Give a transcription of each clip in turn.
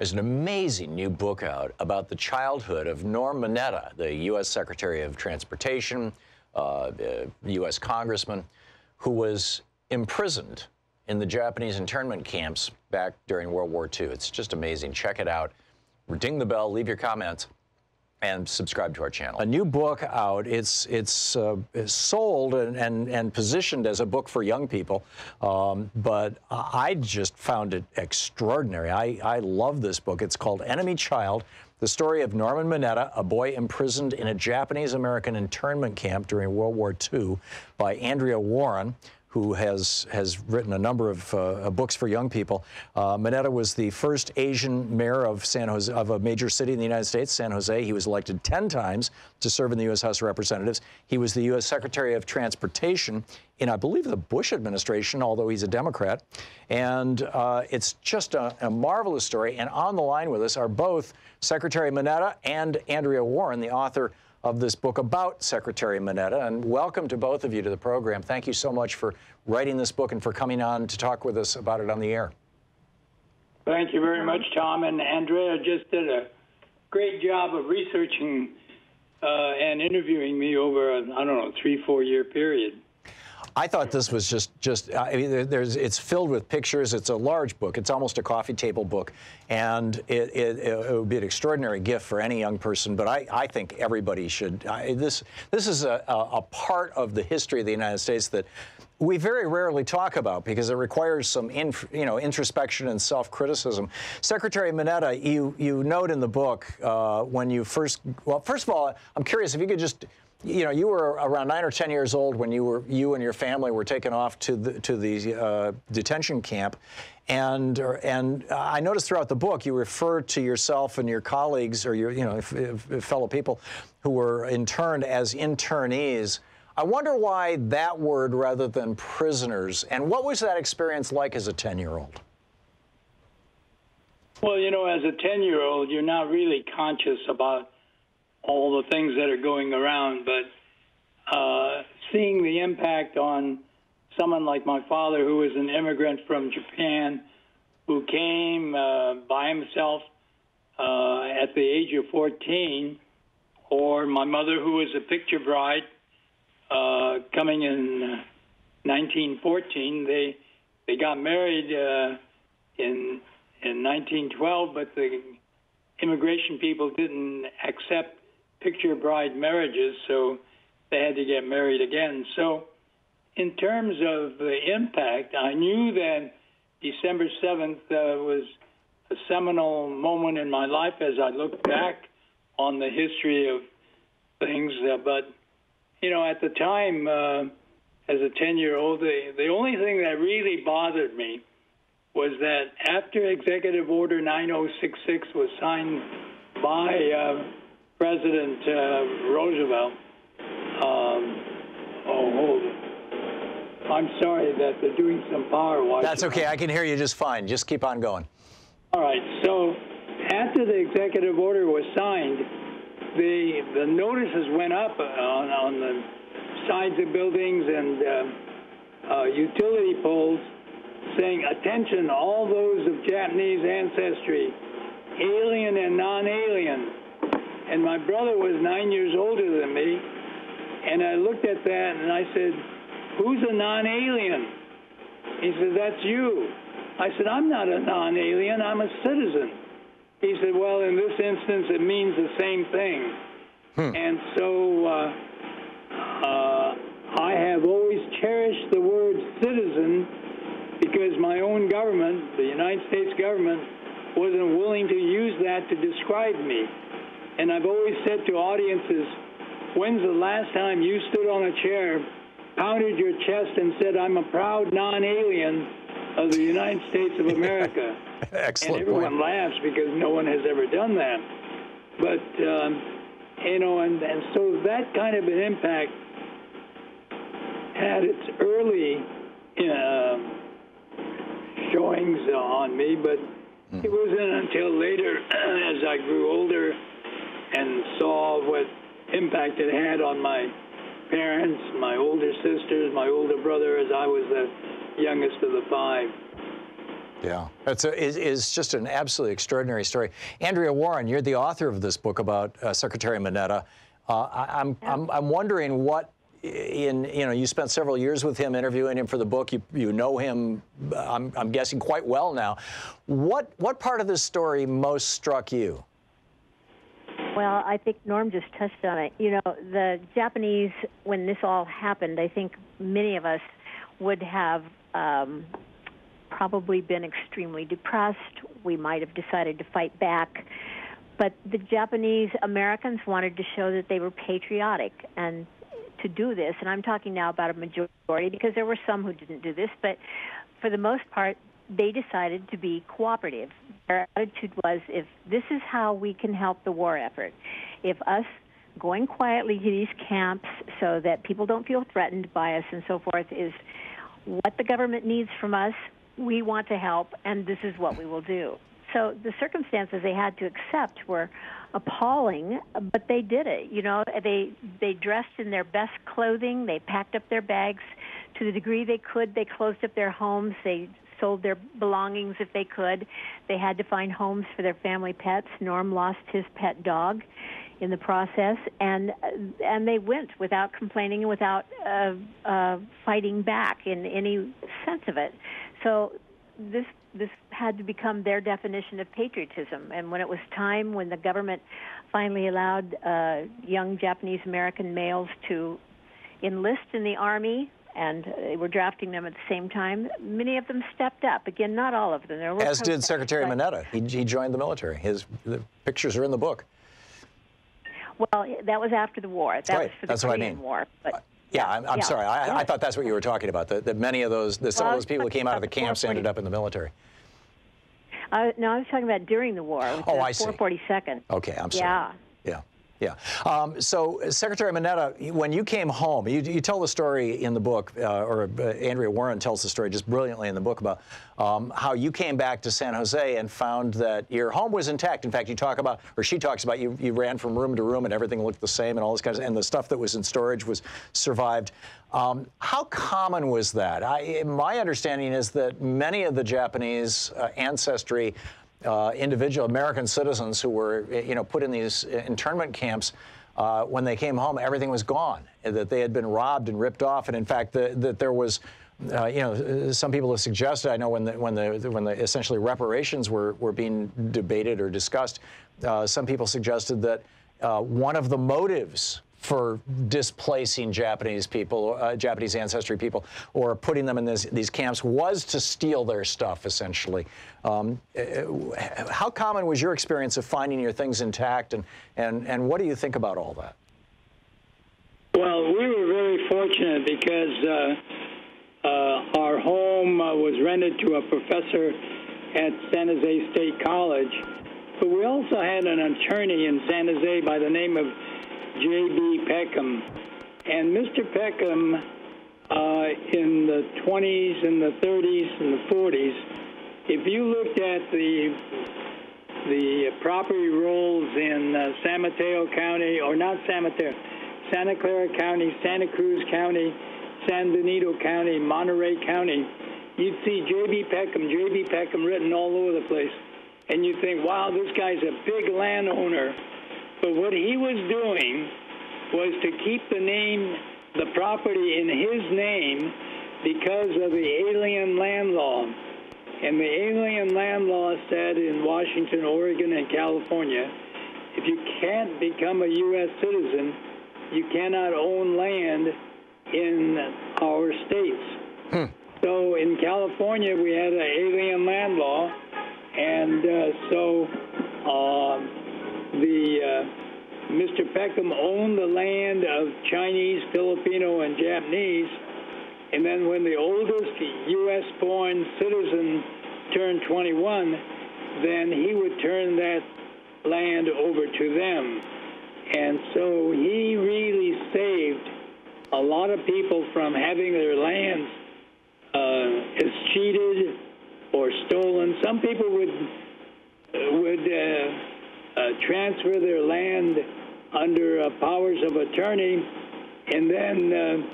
There's an amazing new book out about the childhood of Norm Mineta, the U.S. Secretary of Transportation, U.S. Congressman, who was imprisoned in the Japanese internment camps back during World War II. It's just amazing. Check it out. Ding the bell, leave your comments, and subscribe to our channel. A new book out. It's sold and positioned as a book for young people, but I just found it extraordinary. I love this book. It's called Enemy Child, the story of Norman Mineta, a boy imprisoned in a Japanese-American internment camp during World War II, by Andrea Warren, who has written a number of books for young people. Mineta was the first Asian mayor of San Jose, of a major city in the United States, San Jose. He was elected 10 times to serve in the U.S. House of Representatives. He was the U.S. Secretary of Transportation in, I believe, the Bush administration, although he's a Democrat. And it's just a marvelous story. And on the line with us are both Secretary Mineta and Andrea Warren, the author of this book about Secretary Mineta. And welcome to both of you to the program. Thank you so much for writing this book and for coming on to talk with us about it on the air. Thank you very much, Tom. And Andrea just did a great job of researching and interviewing me over, I don't know, three, 4-year period. I thought this was just I mean, it's filled with pictures. It's a large book. It's almost a coffee table book. And it would be an extraordinary gift for any young person. But I think everybody should. This is a part of the history of the United States that we very rarely talk about because it requires some introspection and self-criticism. Secretary Mineta, you note in the book when you first, well, first of all, I'm curious if you could just, you know, you were around 9 or 10 years old when you and your family were taken off to the detention camp, and I noticed throughout the book you refer to yourself and your colleagues or your fellow people who were interned as internees. I wonder why that word rather than prisoners, and what was that experience like as a 10-year-old? Well, you know, as a 10-year-old, you're not really conscious about all the things that are going around, but seeing the impact on someone like my father, who was an immigrant from Japan, who came by himself at the age of 14, or my mother, who was a picture bride, coming in 1914. They got married in 1912, but the immigration people didn't accept picture bride marriages, so they had to get married again. So in terms of the impact, I knew that December 7th was a seminal moment in my life as I look back on the history of things. But, you know, at the time, as a 10-year-old, the only thing that really bothered me was that after Executive Order 9066 was signed by President Roosevelt, oh, hold on. I'm sorry that they're doing some power washing. That's okay. I can hear you just fine. Just keep on going. All right. So after the executive order was signed, the notices went up on the sides of buildings and utility poles saying, "Attention, all those of Japanese ancestry, alien and non-alien." And my brother was 9 years older than me, and I looked at that and I said, "Who's a non-alien?" He said, "That's you." I said, "I'm not a non-alien, I'm a citizen." He said, "Well, in this instance, it means the same thing." Hmm. And so I have always cherished the word citizen because my own government, the United States government, wasn't willing to use that to describe me. And I've always said to audiences, when's the last time you stood on a chair, pounded your chest, and said, "I'm a proud non-alien of the United States of America"? Excellent. And everyone laughs because no one has ever done that. But, you know, and so that kind of an impact had its early showings on me, but it wasn't until later, as I grew older and saw what impact it had on my parents, my older sisters, my older brother, as I was the youngest of the 5. Yeah, it's just an absolutely extraordinary story. Andrea Warren, you're the author of this book about Secretary Mineta. I'm wondering what, you spent several years with him, interviewing him for the book. You know him, I'm guessing, quite well now. What part of this story most struck you? Well, I think Norm just touched on it. You know, the Japanese, when this all happened, I think many of us would have probably been extremely depressed. We might have decided to fight back. But the Japanese Americans wanted to show that they were patriotic and to do this. And I'm talking now about a majority, because there were some who didn't do this. But for the most part, they decided to be cooperative. Their attitude was, if this is how we can help the war effort, if us going quietly to these camps so that people don't feel threatened by us and so forth is what the government needs from us, we want to help, and this is what we will do. So the circumstances they had to accept were appalling, but they did it. You know, they dressed in their best clothing. They packed up their bags to the degree they could. They closed up their homes. They sold their belongings if they could. They had to find homes for their family pets. Norm lost his pet dog in the process, and they went without complaining and without fighting back in any sense of it. So this had to become their definition of patriotism. And when it was time, when the government finally allowed young Japanese American males to enlist in the Army, and they were drafting them at the same time, many of them stepped up. Again, not all of them. There were, as did Secretary Mineta. He joined the military. The pictures are in the book. Well, that was after the war. That right. was for the That's Korean what I mean. War. But, yeah, I'm sorry. I thought that's what you were talking about, that many of those, some of those people who came out of the camps ended up in the military. No, I was talking about during the war. Oh, I see. 442nd. Okay, I'm sorry. Yeah. Yeah. Yeah. So, Secretary Mineta, when you came home, you tell the story in the book, Andrea Warren tells the story just brilliantly in the book about how you came back to San Jose and found that your home was intact. In fact, you talk about, or she talks about, you ran from room to room and everything looked the same and all this kind of, and the stuff that was in storage was survived. How common was that? My understanding is that many of the Japanese ancestry individual American citizens who were, put in these internment camps, when they came home, everything was gone. That they had been robbed and ripped off, and in fact, that there was, some people have suggested. I know when the essentially reparations were being debated or discussed, some people suggested that one of the motives for displacing Japanese people, Japanese ancestry people, or putting them in these camps was to steal their stuff, essentially. How common was your experience of finding your things intact, and what do you think about all that? Well, we were very fortunate because our home was rented to a professor at San Jose State College, but we also had an attorney in San Jose by the name of J.B. Peckham, and Mr. Peckham, in the 20s and the 30s and the 40s, if you looked at the property rolls in San Mateo County, or not San Mateo, Santa Clara County, Santa Cruz County, San Benito County, Monterey County, you'd see J.B. Peckham written all over the place, and you'd think, wow, this guy's a big landowner. But what he was doing was to keep the property in his name because of the alien land law. And the alien land law said in Washington, Oregon, and California, if you can't become a U.S. citizen, you cannot own land in our states. Hmm. So in California, we had an alien land law, and Mr. Peckham owned the land of Chinese, Filipino, and Japanese, and then when the oldest U.S.-born citizen turned 21, then he would turn that land over to them. And so he really saved a lot of people from having their lands escheated or stolen. Some people would transfer their land under powers of attorney, and then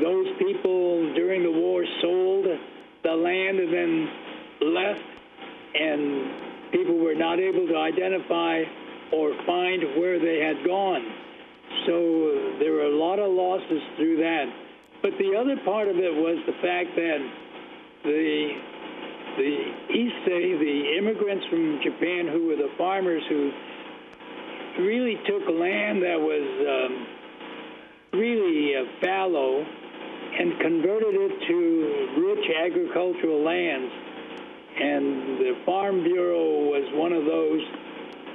those people during the war sold the land and then left and people were not able to identify or find where they had gone. So there were a lot of losses through that. But the other part of it was the fact that the Issei, the immigrants from Japan who were the farmers who really took land that was really fallow and converted it to rich agricultural lands. And the Farm Bureau was one of those,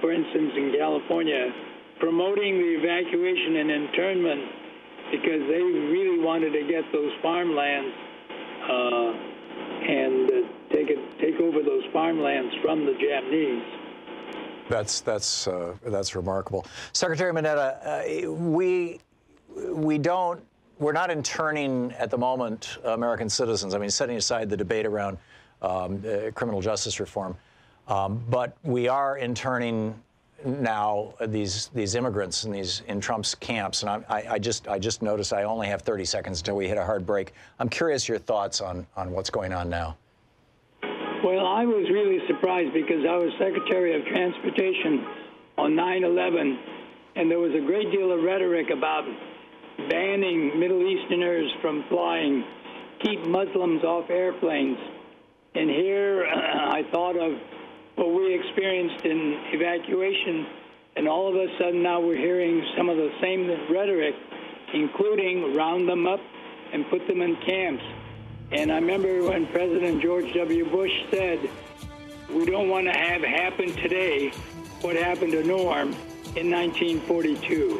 for instance, in California, promoting the evacuation and internment because they really wanted to get those farmlands and take over those farmlands from the Japanese. That's remarkable, Secretary Mineta. We're not interning at the moment American citizens. I mean, setting aside the debate around criminal justice reform, but we are interning now these immigrants in Trump's camps. And I just noticed I only have 30 seconds until we hit a hard break. I'm curious your thoughts on what's going on now. Well, I was really surprised because I was Secretary of Transportation on 9/11, and there was a great deal of rhetoric about banning Middle Easterners from flying, keep Muslims off airplanes. And here I thought of what we experienced in evacuation, and all of a sudden now we're hearing some of the same rhetoric, including round them up and put them in camps. And I remember when President George W. Bush said, we don't want to have happen today what happened to Norm in 1942.